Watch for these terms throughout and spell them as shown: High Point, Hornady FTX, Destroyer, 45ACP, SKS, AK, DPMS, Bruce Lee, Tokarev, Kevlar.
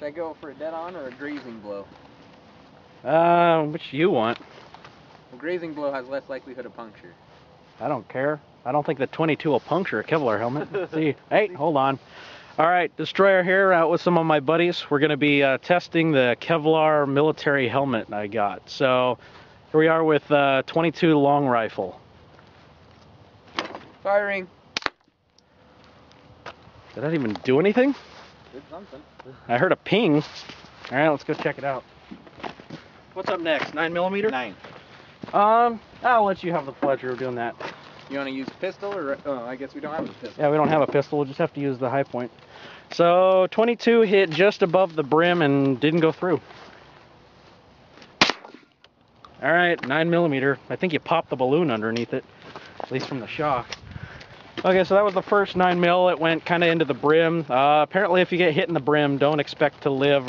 Should I go for a dead-on or a grazing blow? Which you want. A grazing blow has less likelihood of puncture. I don't care. I don't think the .22 will puncture a Kevlar helmet. See, hey, hold on. All right, Destroyer here, out with some of my buddies. We're going to be testing the Kevlar military helmet I got. So here we are with .22 long rifle. Firing. Did that even do anything? Did something. I heard a ping. All right, let's go check it out. What's up next? 9mm? 9. I'll let you have the pleasure of doing that. You want to use a pistol, or I guess we don't have a pistol. Yeah, we don't have a pistol. We'll just have to use the high point. So .22 hit just above the brim and didn't go through. All right, 9mm. I think you popped the balloon underneath it, at least from the shock. Okay, so that was the first 9mm. It went kind of into the brim. Apparently, if you get hit in the brim, don't expect to live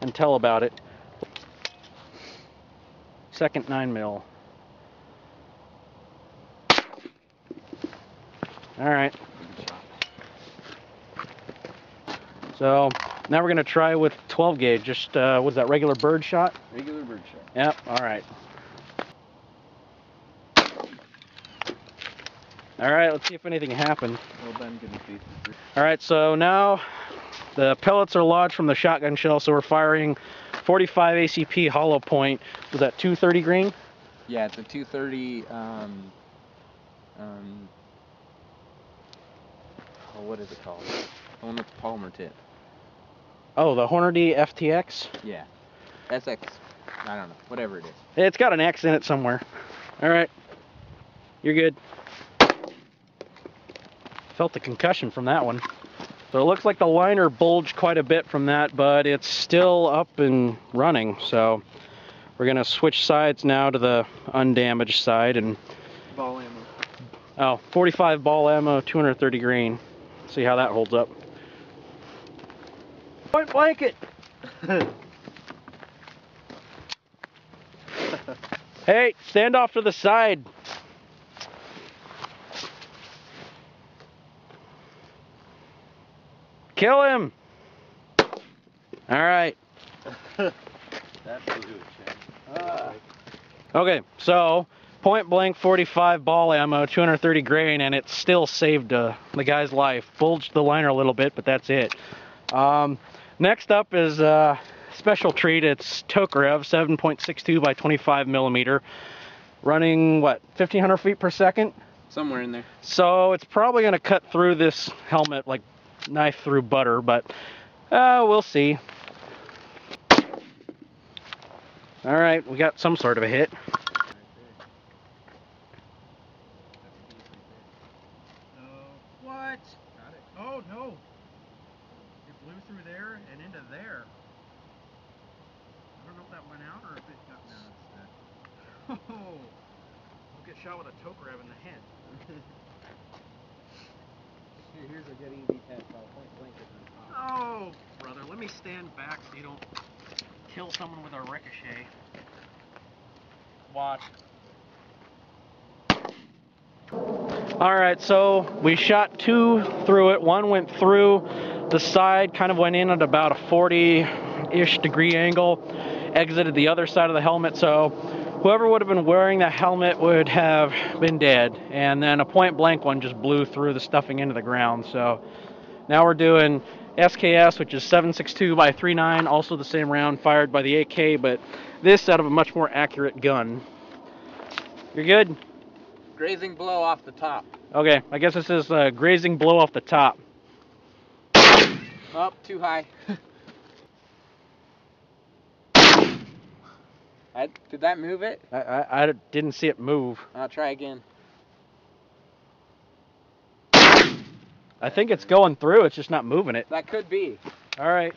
and tell about it. Second 9mm. All right. So now we're gonna try with 12 gauge. Just was that regular bird shot? Regular bird shot. Yep. All right. All right. Let's see if anything happened. Well done, good and faithful. All right. So now the pellets are lodged from the shotgun shell. So we're firing 45 ACP hollow point. Was that 230 green? Yeah, it's a 230. Oh, what is it called? The one with the polymer tip. Oh, the Hornady FTX? Yeah. SX. I don't know. Whatever it is. It's got an X in it somewhere. Alright. You're good. Felt the concussion from that one. So it looks like the liner bulged quite a bit from that, but it's still up and running. So we're going to switch sides now to the undamaged side. And ball ammo. Oh, 45 ball ammo, 230 green. See how that holds up. Point blanket! Hey, stand off to the side. Kill him! Alright. Okay, so point blank 45 ball ammo, 230 grain, and it still saved the guy's life. Bulged the liner a little bit, but that's it. Next up is a special treat. It's Tokarev 7.62 by 25mm, running what, 1500 feet per second? Somewhere in there. So it's probably going to cut through this helmet like knife through butter, but we'll see. All right, we got some sort of a hit. Shot with a Tokarev in the head. Here's a good EV test. I'll point blank at the top. Oh, brother, let me stand back so you don't kill someone with a ricochet. Watch. Alright, so we shot two through it. One went through the side, kind of went in at about a 40-ish degree angle, exited the other side of the helmet, so whoever would have been wearing the helmet would have been dead. And then a point blank one just blew through the stuffing into the ground. So now we're doing SKS, which is 7.62 by 3.9, also the same round fired by the AK, but this out of a much more accurate gun. You're good? Grazing blow off the top. Okay, I guess this is a grazing blow off the top. Up, too high. Did that move it? I didn't see it move. I'll try again. I think it's going through, it's just not moving it. That could be. Alright.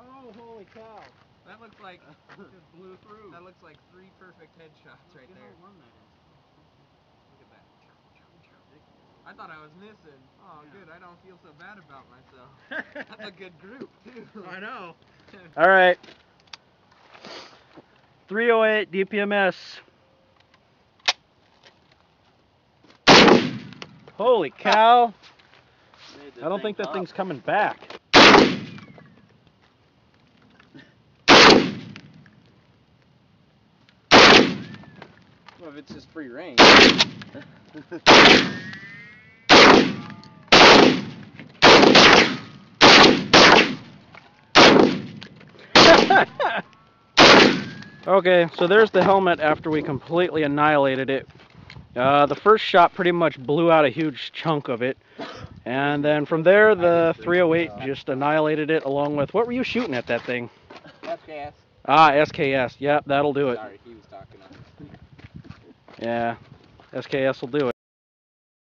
Oh, holy cow. That looks like just blew through. That looks like three perfect headshots right there. Look at that. I thought I was missing. Oh, yeah. Good. I don't feel so bad about myself. That's a good group, too. I know. Alright. 308 DPMS. Holy cow. I don't think that thing's coming back. of it's just free range. Okay, so there's the helmet after we completely annihilated it. The first shot pretty much blew out a huge chunk of it. And then from there, the 308 just annihilated it along with... What were you shooting at that thing? SKS. Ah, SKS. Yep, that'll do it. Sorry, he was talking on. Yeah, SKS will do it.